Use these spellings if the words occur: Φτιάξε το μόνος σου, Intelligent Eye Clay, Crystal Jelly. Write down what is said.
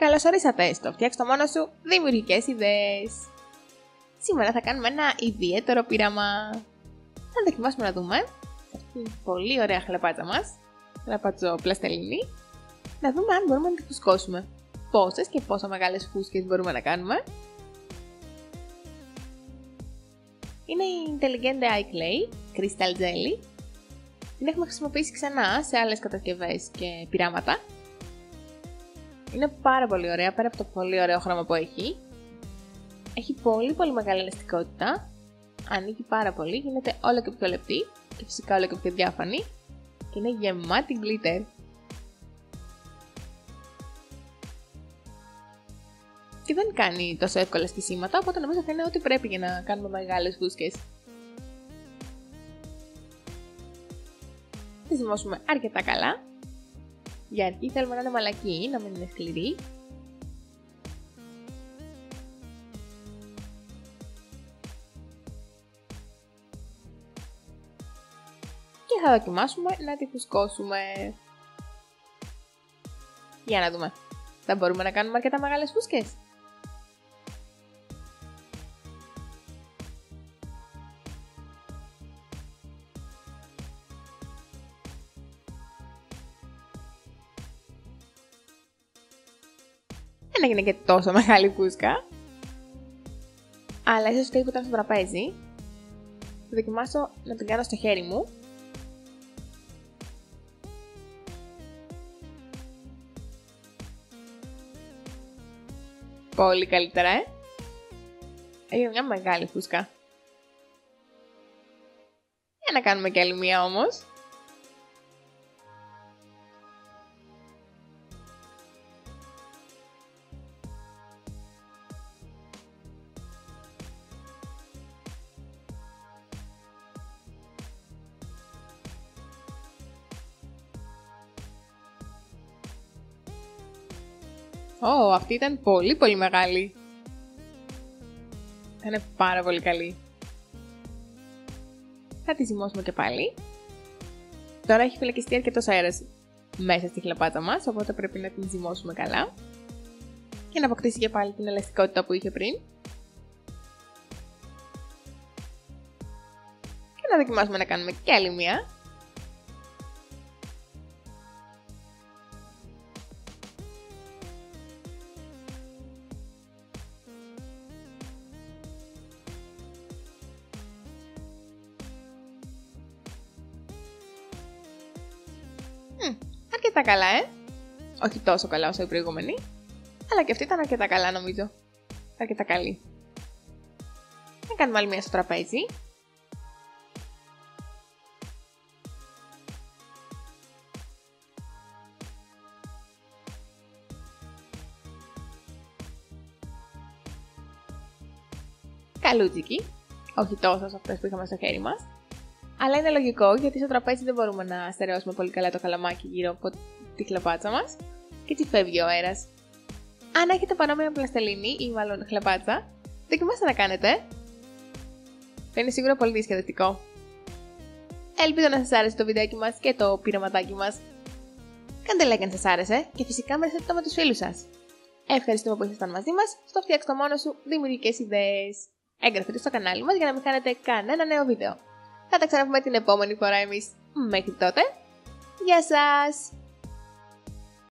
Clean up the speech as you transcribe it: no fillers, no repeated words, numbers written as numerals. Καλώς ορίσατε στο φτιάξτε το μόνο σου δημιουργικές ιδέες. Σήμερα θα κάνουμε ένα ιδιαίτερο πείραμα. Θα δοκιμάσουμε να δούμε σε αυτήν την πολύ ωραία χλαπάτσα μας, χλαπάτσο πλαστελίνη, να δούμε αν μπορούμε να τη φουσκώσουμε. Πόσες και πόσα μεγάλες φούσκες μπορούμε να κάνουμε. Είναι η Intelligent Eye Clay, Crystal Jelly. Την έχουμε χρησιμοποιήσει ξανά σε άλλες κατασκευές και πειράματα. Είναι πάρα πολύ ωραία, πέρα από το πολύ ωραίο χρώμα που έχει. Έχει πολύ μεγάλη ελαστικότητα. Ανήκει πάρα πολύ, γίνεται όλο και πιο λεπτή και φυσικά όλο και πιο διάφανη. Και είναι γεμάτη glitter. Και δεν κάνει τόσο εύκολα στισίματα, οπότε νομίζω θα είναι ό,τι πρέπει για να κάνουμε μεγάλες φούσκες. Θα ζυμώσουμε αρκετά καλά. Για αρχή θέλουμε να είναι μαλακή, να μην είναι σκληρή. Και θα δοκιμάσουμε να τη φουσκώσουμε. Για να δούμε. Θα μπορούμε να κάνουμε αρκετά μεγάλες φούσκες. Δεν έγινε και τόσο μεγάλη φούσκα. Αλλά ίσως το που ήταν στο τραπέζι. Θα δοκιμάσω να την κάνω στο χέρι μου. Πολύ καλύτερα, Έγινε μια μεγάλη φούσκα. Για να κάνουμε και άλλη μία όμως. Αυτή ήταν πολύ μεγάλη. Θα είναι πάρα πολύ καλή. Θα τη ζυμώσουμε και πάλι. Τώρα έχει φυλακιστεί αρκετός αέρας μέσα στη χλαπάτσα μας, οπότε πρέπει να την ζυμώσουμε καλά. Και να αποκτήσει και πάλι την ελαστικότητα που είχε πριν. Και να δοκιμάσουμε να κάνουμε και άλλη μία. Αρκετά καλά, Όχι τόσο καλά όσο η προηγούμενη, αλλά και αυτή ήταν αρκετά καλά νομίζω. Αρκετά καλή. Να κάνουμε άλλη μία στο τραπέζι. Καλούτσικη. Όχι τόσο όσο αυτές που είχαμε στο χέρι μας. Αλλά είναι λογικό, γιατί στο τραπέζι δεν μπορούμε να στερεώσουμε πολύ καλά το καλαμάκι γύρω από τη χλαπάτσα μας και έτσι φεύγει ο αέρας. Αν έχετε παρόμοια πλαστελίνη ή μάλλον χλαπάτσα, δοκιμάστε να κάνετε. Θα είναι σίγουρα πολύ διασκεδευτικό. Ελπίζω να σας άρεσε το βιντεάκι μας και το πειραματάκι μας. Κάντε like αν σας άρεσε και φυσικά μοιραστείτε το με τους φίλους σας. Ευχαριστούμε που ήσασταν μαζί μας στο Φτιάξτε το μόνο σου δημιουργικές ιδέες. Εγγραφείτε στο κανάλι μας για να μην χάνετε κανένα νέο βίντεο. Θα τα ξαναπούμε την επόμενη φορά εμείς. Μέχρι τότε, γεια σας!